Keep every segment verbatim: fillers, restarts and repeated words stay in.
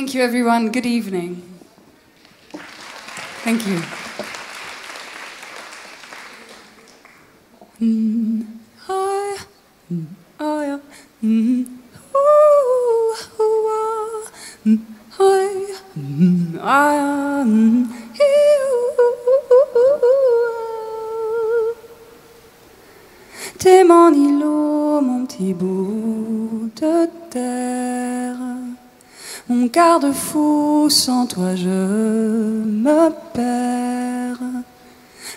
Thank you, everyone. Good evening. Thank you. Mm, oh, yeah. Mm, oh, yeah. Mm, ooh, ooh, ah. Mm, oh, yeah. Mm, ah, yeah. Mm, t'es mon îlot, mon petit bout de terre, mon garde-fou, sans toi je me perds.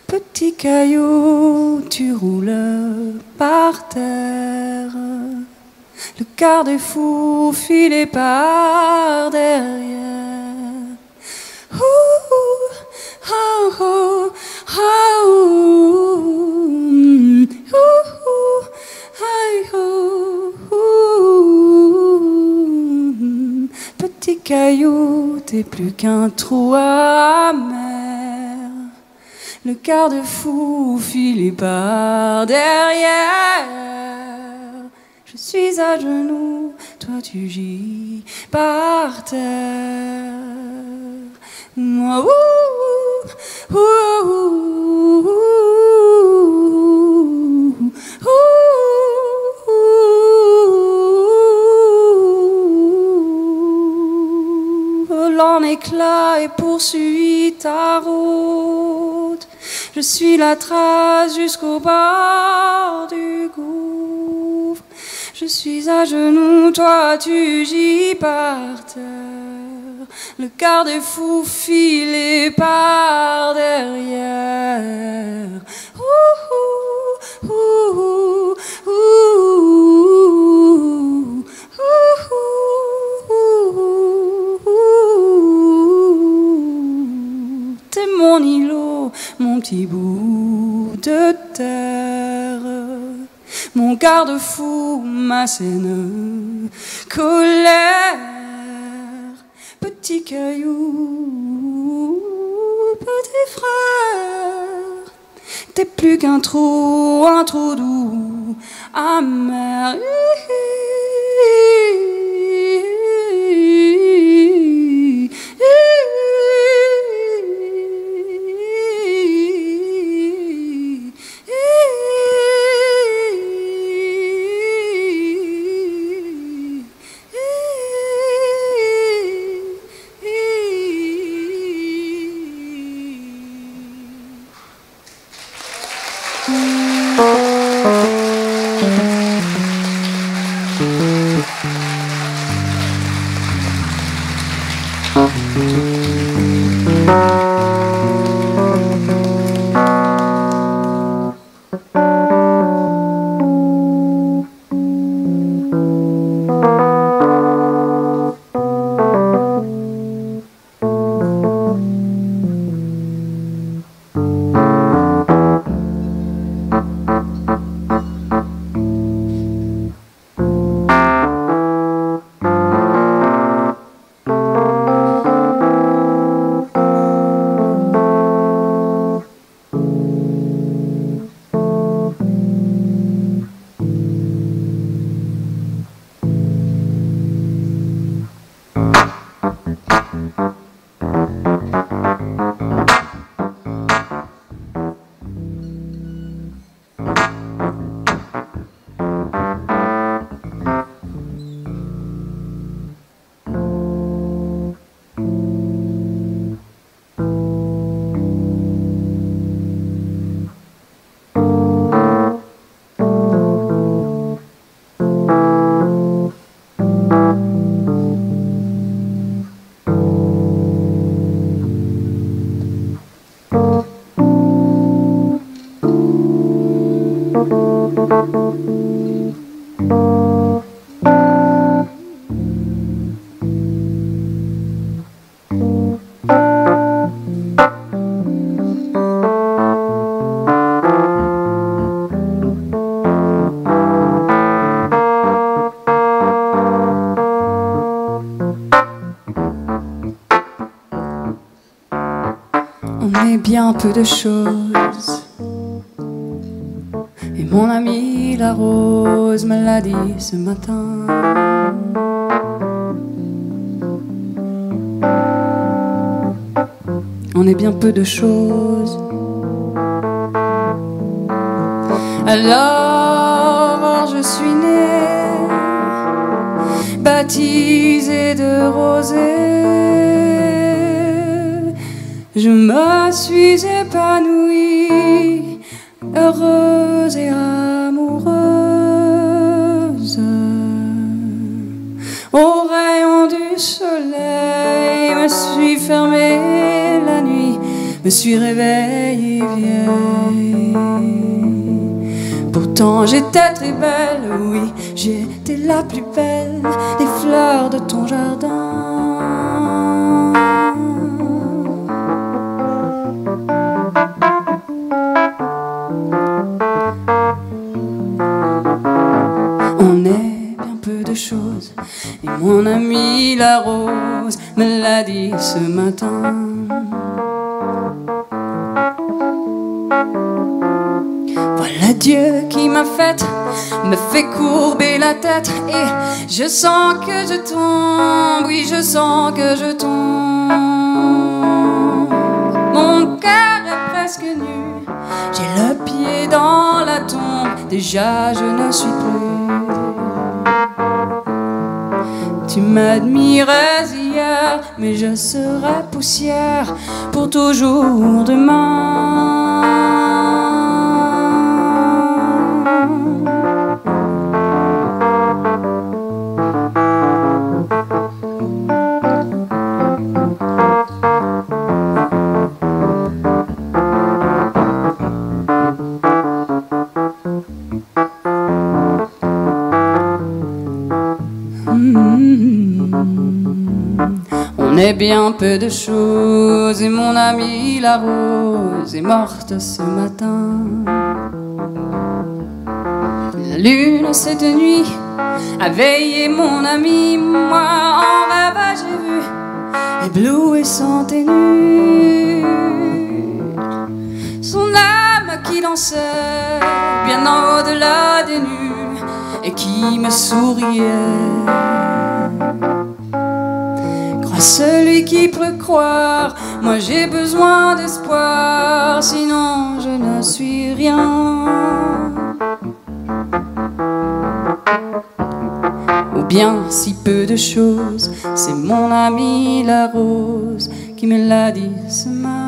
Petit caillou, tu roules par terre, le garde-fou filé par derrière. Ouh, oh, oh, oh, oh. Ooh, ooh, hi, oh, ooh. Petit caillou, t'es plus qu'un trou amer, le garde-fou filé par derrière. Je suis à genoux, toi tu gis par terre. Moi, ouh, ouh, ouh, ouh. Ooh, ooh, ooh. Volant éclat et poursuit ta route, je suis la trace jusqu'au bord du gouffre. Je suis à genoux, toi tu gis par terre, le garde-fou filé par derrière. Ouh, ooh, ooh, ooh, ooh, ooh. T'es mon îlot, mon petit bout de terre, mon garde-fou, ma saine colère. Petit caillou, petit frère, t'es plus qu'un trou, un trou doux, amer. Bien peu de choses, et mon ami la rose me l'a dit ce matin. on est bien peu de choses. Alors je suis née, baptisée de rosée. Je me suis épanouie, heureuse et amoureuse. Au rayon du soleil, me suis fermée la nuit, me suis réveillée vieille. Pourtant j'étais très belle, oui, j'étais la plus belle des fleurs de ton jardin. On est bien peu de choses, et mon ami la rose me l'a dit ce matin. Voilà Dieu qui m'a faite, me fait courber la tête, et je sens que je tombe, oui je sens que je tombe. Mon cœur est presque nu, j'ai le pied dans la tombe, déjà je ne suis plus. Tu m'admirais hier, mais je serai poussière pour toujours demain. Bien peu de choses, et mon amie la rose est morte ce matin. La lune cette nuit a veillé mon ami, moi en rêve j'ai vu, éblouissant et nue, son âme qui dansait bien au-delà des nues et qui me souriait. Celui qui peut croire, moi j'ai besoin d'espoir, sinon je ne suis rien. Ou bien si peu de choses, c'est mon amie la rose qui me l'a dit ce matin.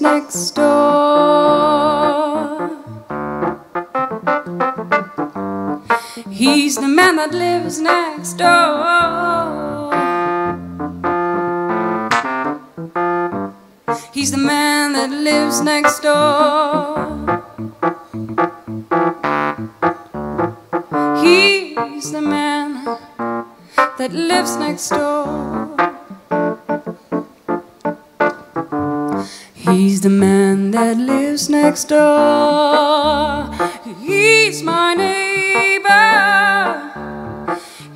Next door, he's the man that lives next door. He's the man that lives next door. He's the man that lives next door. He's the man that lives next door. He's my neighbor.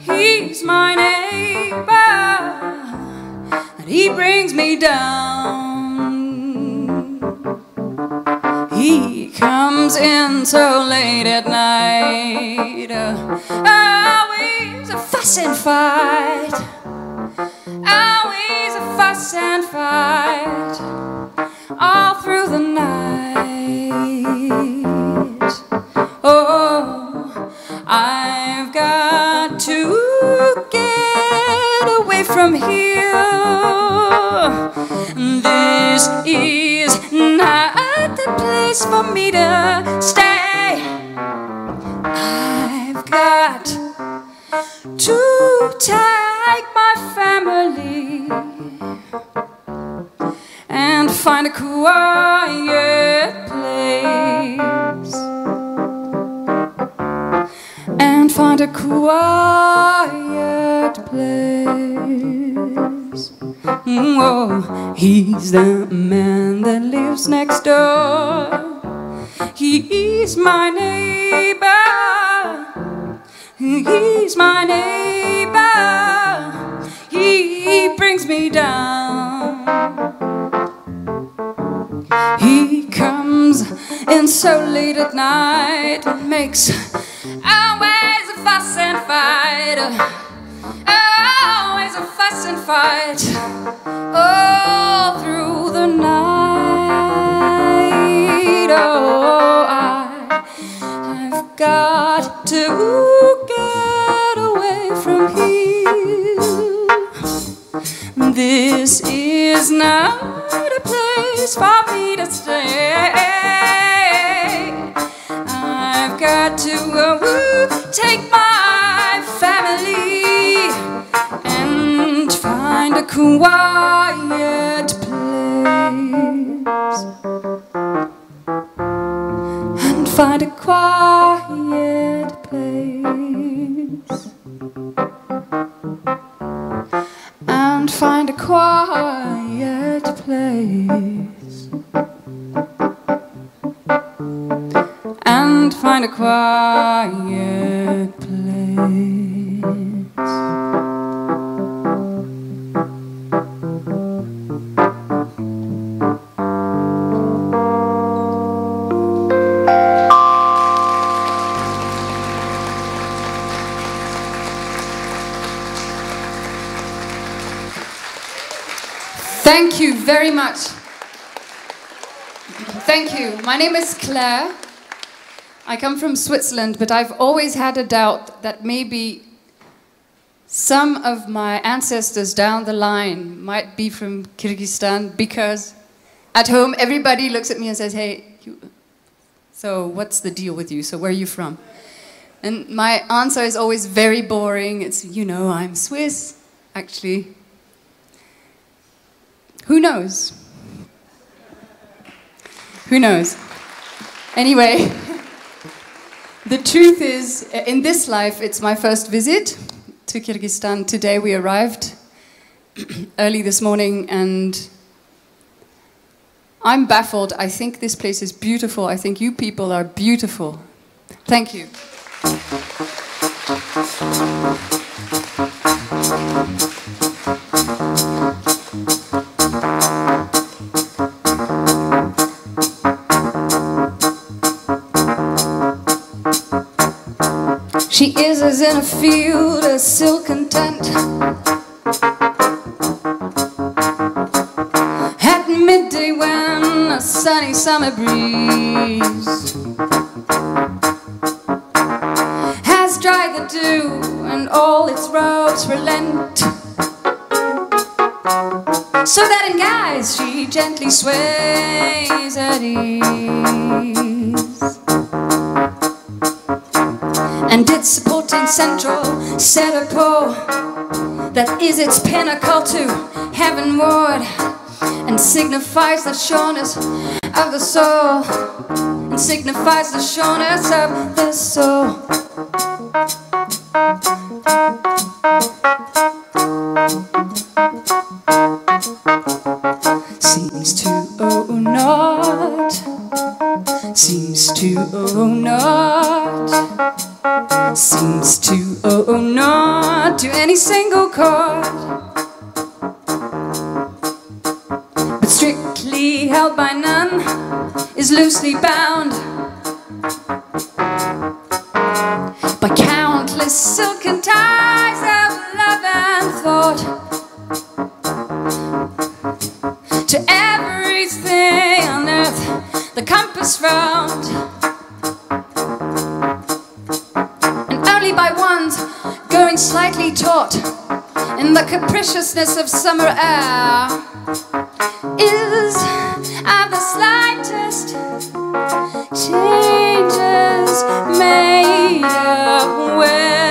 He's my neighbor. And he brings me down. comes in so late at night. Always a fuss and fight. Always a fuss and fight. All through the night. Oh, I've got to get away from here. This is not the place for me to stay. I've got to take my family and find a quiet place. And find a quiet place. Oh, he's the man that lives next door. He's my neighbor. He's my neighbor. He brings me down. He comes in so late at night and makes always a fuss and fight. Always a fuss and fight all through the night. Oh, I, I've got to get away from here. This is not a place for me to stay. I've got to uh, take my family and find a quiet place. And find a quiet place. And find a quiet place. And find a quiet place. Thank you very much. Thank you. My name is Claire. I come from Switzerland, but I've always had a doubt that maybe some of my ancestors down the line might be from Kyrgyzstan, because at home everybody looks at me and says, hey, you, so what's the deal with you? So where are you from? And my answer is always very boring. It's, you know, I'm Swiss, actually. Who knows? Who knows? Anyway, the truth is, in this life, it's my first visit to Kyrgyzstan. Today we arrived early this morning, and I'm baffled. I think this place is beautiful. I think you people are beautiful. Thank you. She is as in a field, a silken tent. At midday when a sunny summer breeze has dried the dew and all its robes relent, so that in guise she gently sways at ease. And its supporting central centerpole, that is its pinnacle to heavenward, and signifies the sureness of the soul, and signifies the sureness of the soul. Seems to, oh, not, seems to, oh, not, seems to oh not to any single chord, but strictly held by none, is loosely bound by countless silken ties of love and thought, to everything on earth the compass round, and only by ones going slightly taut in the capriciousness of summer air is of the slightest changes made aware.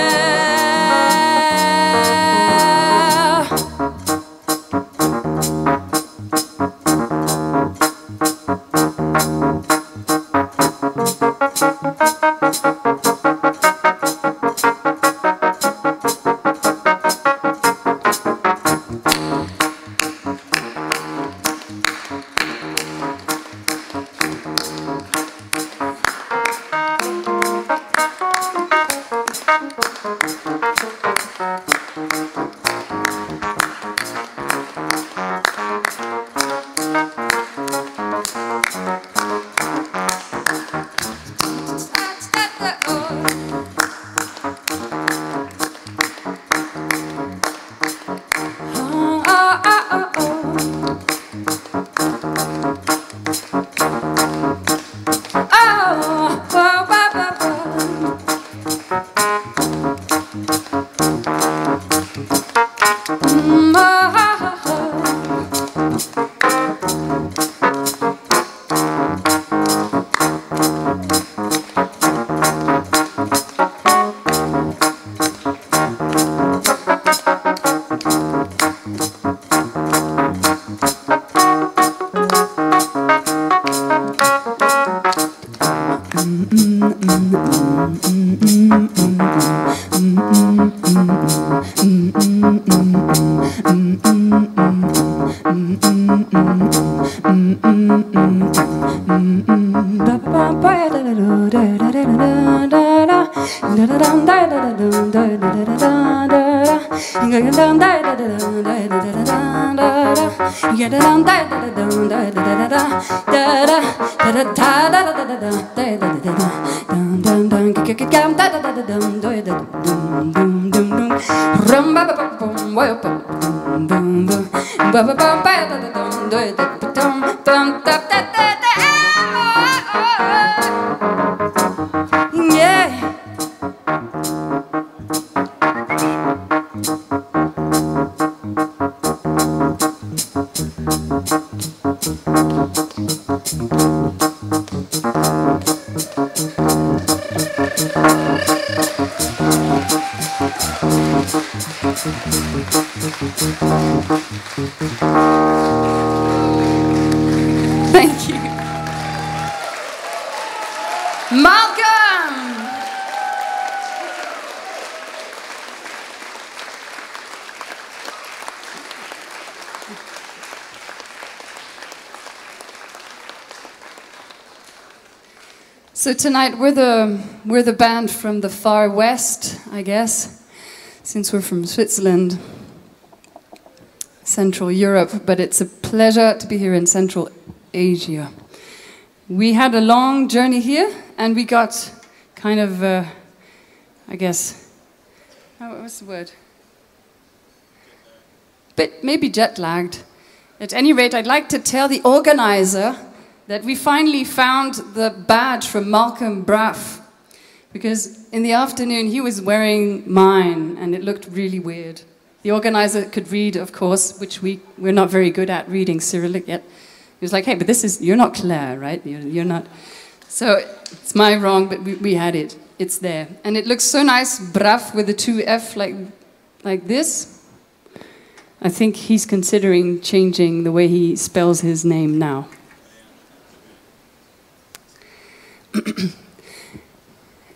Thank you. Malcolm! So tonight we're the we're the band from the far west, I guess, since we're from Switzerland. Central Europe, but it's a pleasure to be here in Central Asia. We had a long journey here, and we got kind of, uh, I guess, oh, what's the word? But maybe jet lagged. At any rate, I'd like to tell the organizer that we finally found the badge from Malcolm Braff, because in the afternoon he was wearing mine, and it looked really weird. The organizer could read, of course, which we, we're not very good at reading Cyrillic yet. He was like, hey, but this is, you're not Claire, right? You're, you're not. So it's my wrong, but we, we had it. It's there. And it looks so nice, Braff with the two F like, like this. I think he's considering changing the way he spells his name now.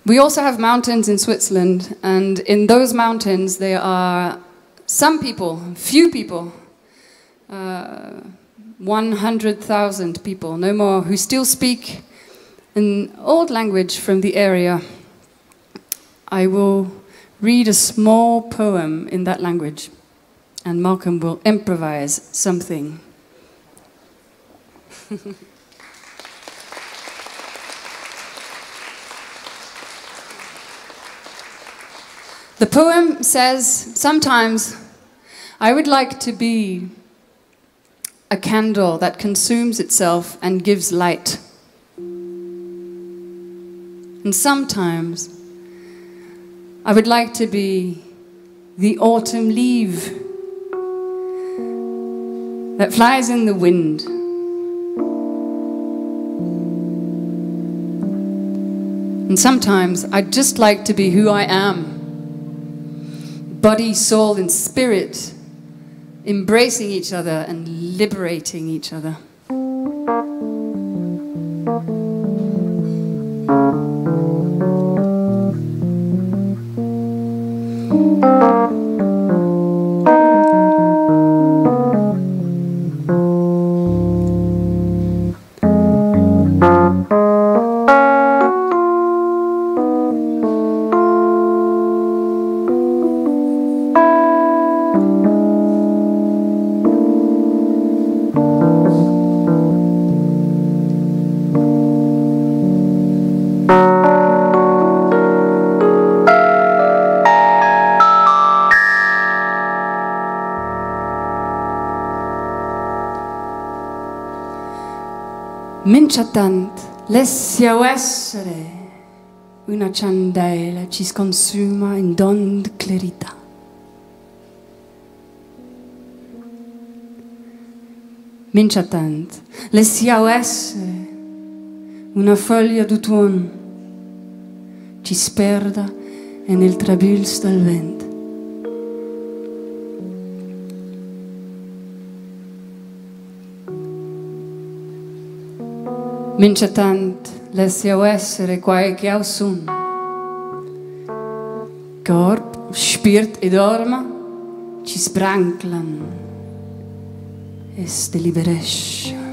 We also have mountains in Switzerland, and in those mountains there are some people, few people, uh, one hundred thousand people, no more, who still speak an old language from the area. I will read a small poem in that language, and Malcolm will improvise something. The poem says, sometimes I would like to be a candle that consumes itself and gives light. And sometimes I would like to be the autumn leaf that flies in the wind. And sometimes I'd just like to be who I am, body, soul, and spirit, embracing each other and liberating each other. Minchatant lessia essere una candela ci sconsuma in d'onde clarità. Minchatant lessia essere una foglia d'autunno ci sperda e nel trabulso del vento. Mincetant lesiau essere qualche ausun. Corp, spirit ed orma ci spranclan e steliberescia.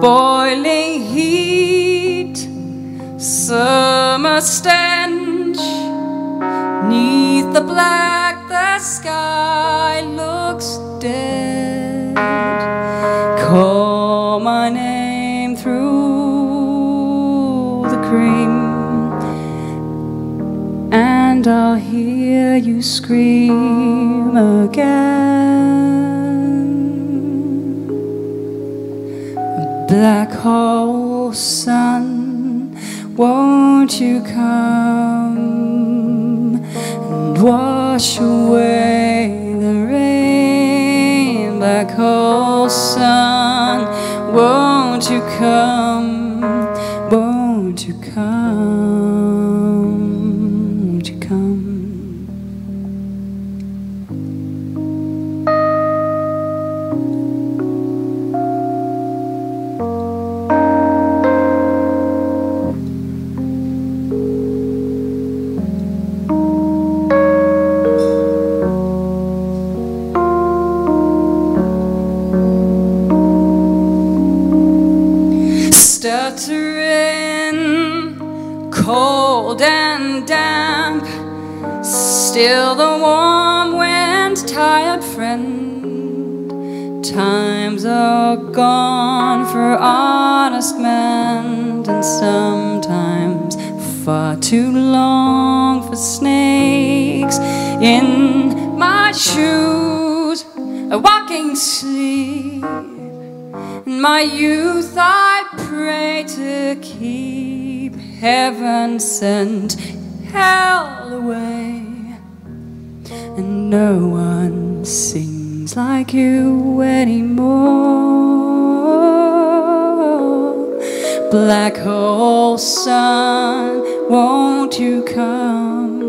Boiling heat, summer stench, 'Neath the black, the sky looks dead. Call my name through the cream, and I'll hear you scream again. Black hole sun, won't you come and wash away the rain? Black hole sun, won't you come, won't you come, won't you come? Still the warm wind, tired friend. Times are gone for honest men, and sometimes far too long for snakes in my shoes, a walking sleep. In my youth I pray to keep. Heaven sent hell away. And no one sings like you anymore. Black hole sun, won't you come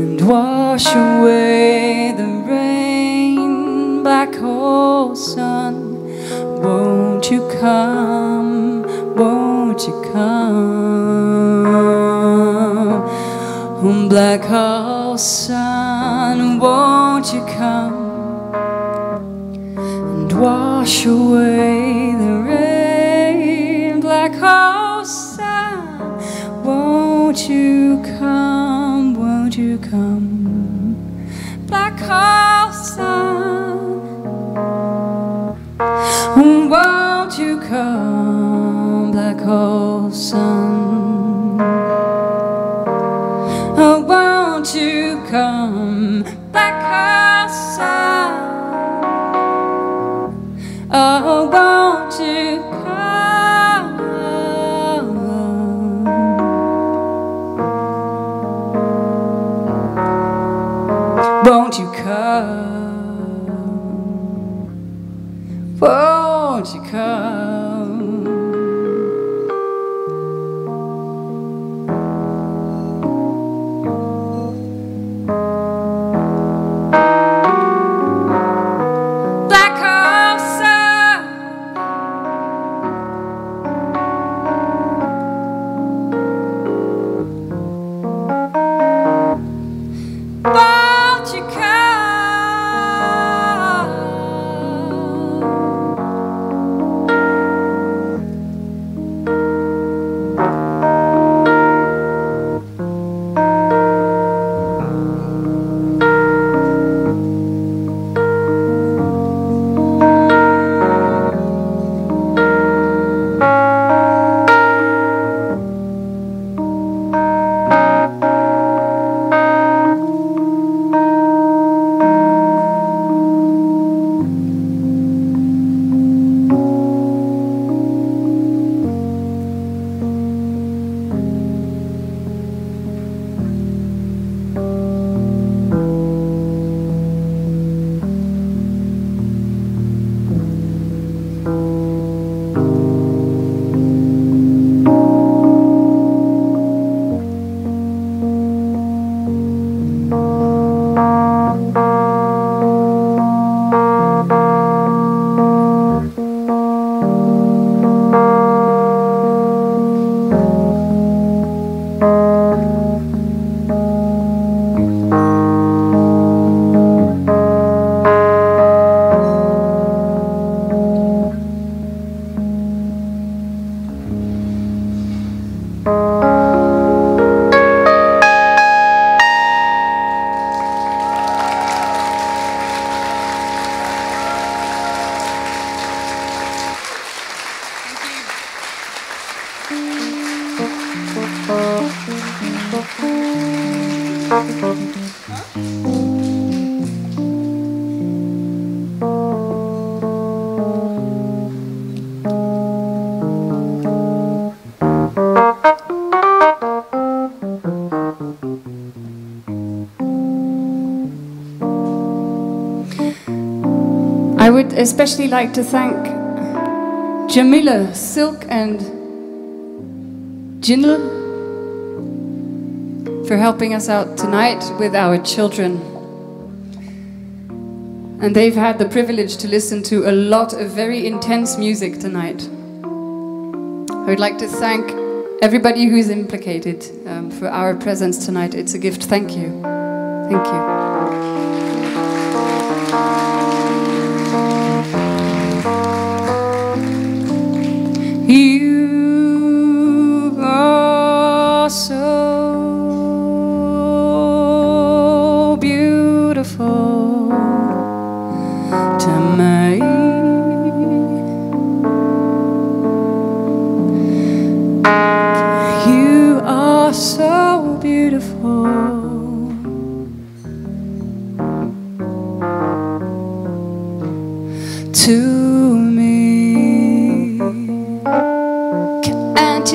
and wash away the rain? Black hole sun, won't you come, won't you come? Black hole sun, won't you come and wash away the rain? Black hole sun, won't you come, won't you come? Black hole sun, won't you come? Black hole sun, oh, won't you come, black hole sun. Oh, won't you come? Won't you come? Won't you come? I would especially like to thank Jamila, Silk and Jinl for helping us out tonight with our children. And they've had the privilege to listen to a lot of very intense music tonight. I would like to thank everybody who's implicated um, for our presence tonight. It's a gift. Thank you. Thank you. You are so beautiful to me. You are so beautiful.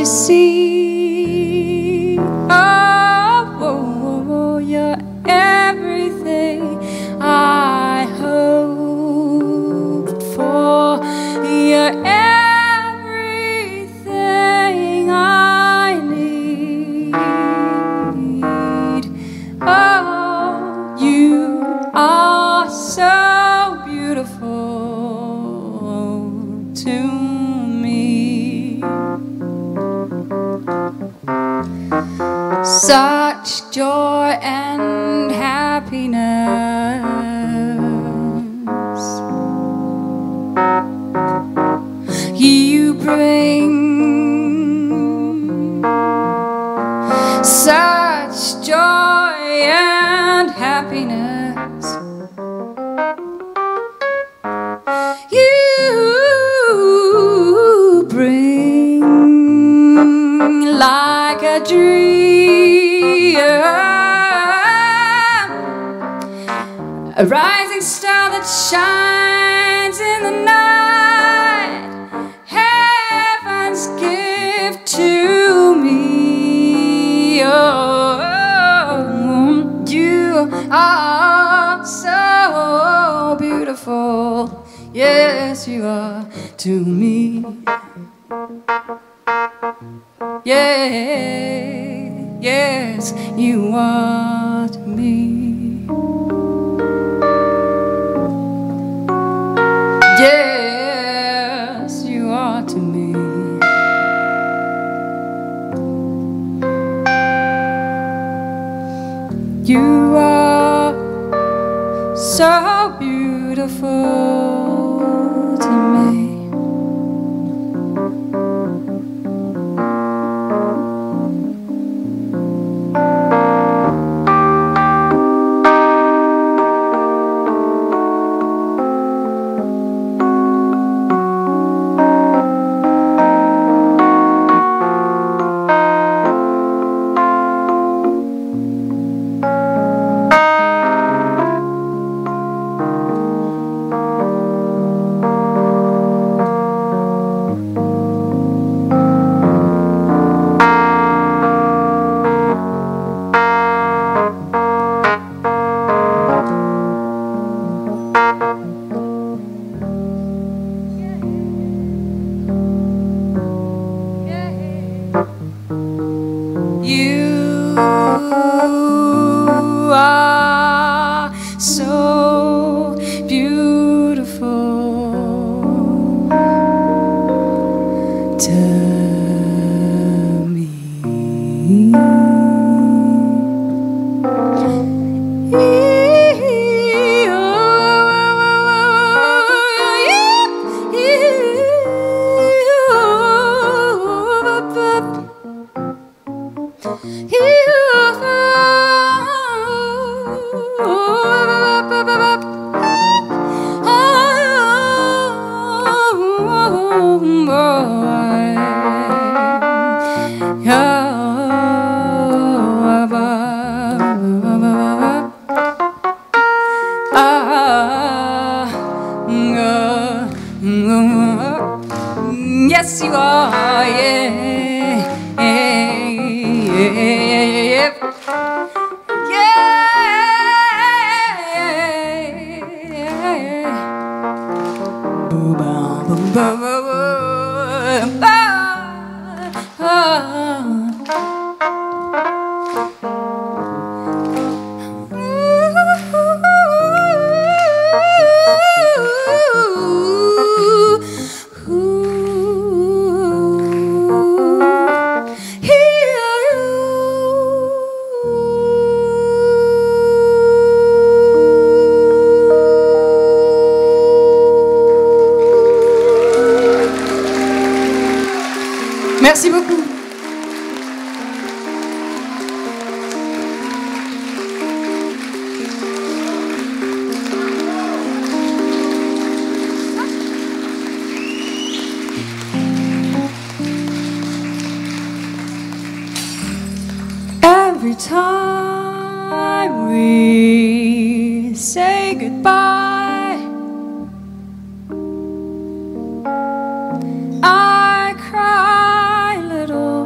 See, oh, oh, oh, you're everything I hoped for. You're everything I need. Oh, you are so beautiful to me. Such joy and happiness you bring. Such joy and happiness you bring, like a dream. A rising star that shines in the night, heaven's gift to me. Oh, you are so beautiful, yes you are to me. Yeah. Yes, you are to me. Yes, you are to me. You are so beautiful to me. yes you are, yeah, yeah, yeah, yeah, yeah. Boom, boom, boom, boom, boom. Merci beaucoup. Every time we say goodbye, I cry a little.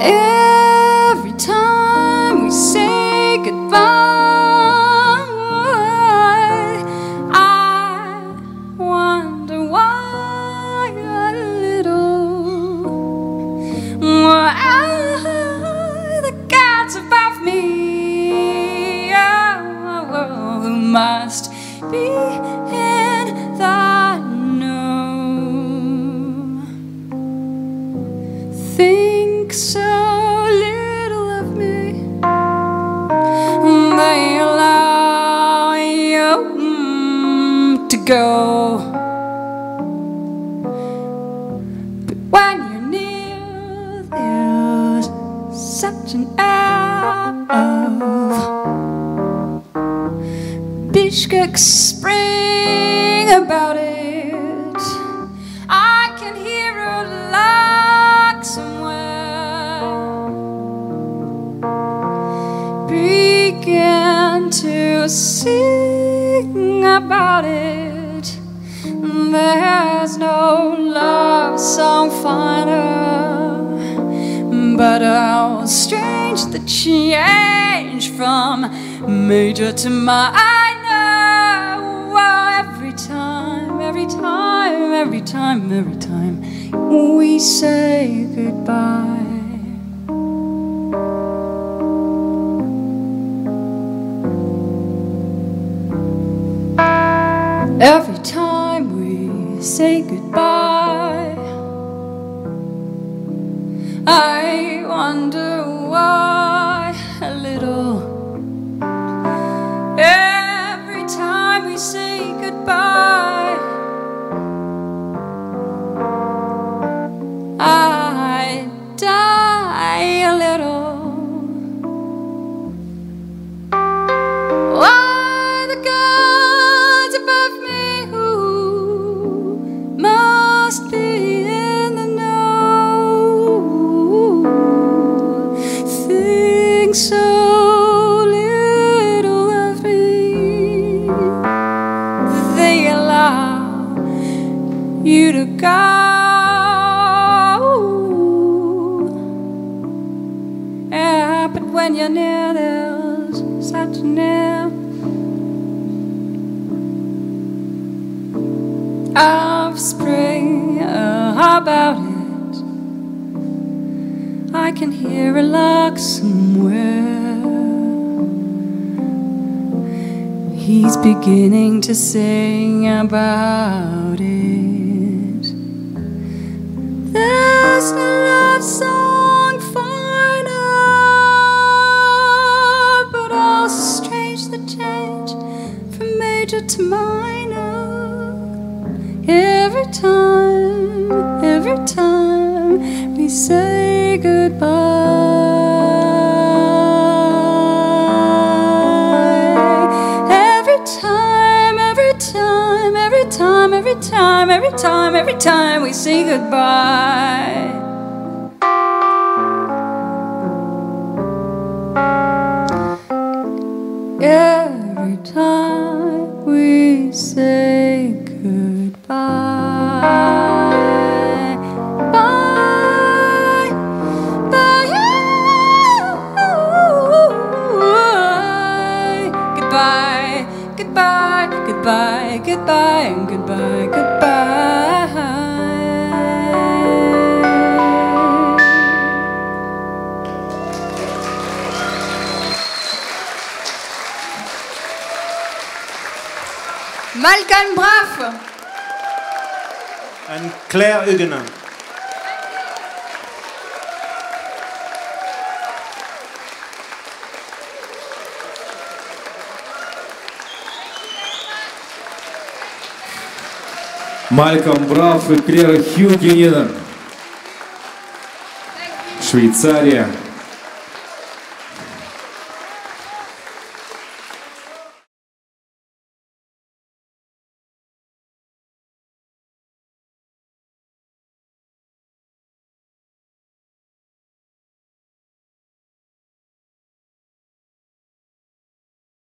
Every time we say goodbye, I wonder why a little. Why above me, oh, who must be in thy know. Think so little of me, they allow you to go. But when you're near, there's such an Bishkek spring about it. I can hear a lock somewhere. Begin to sing about it. There's no love song finer, but how strange the change from major to minor. Every time, every time, every time we say goodbye. Every time we say goodbye, I wonder why a little. Every time we say goodbye, I die a little. Why the gods above me who must be in the know think so little of me, they allow you to go. When you're near, there's such near of spring about it. I can hear a lark somewhere. He's beginning to sing about it. There's no love song for. Change from major to minor. Every time, every time we say goodbye. Every time, every time, every time, every time, every time, every time we say goodbye. Every time we say goodbye. Malcolm Braff. And Claire Huguenin. Malcolm Braff и Клера Хьюгенин. Швейцария.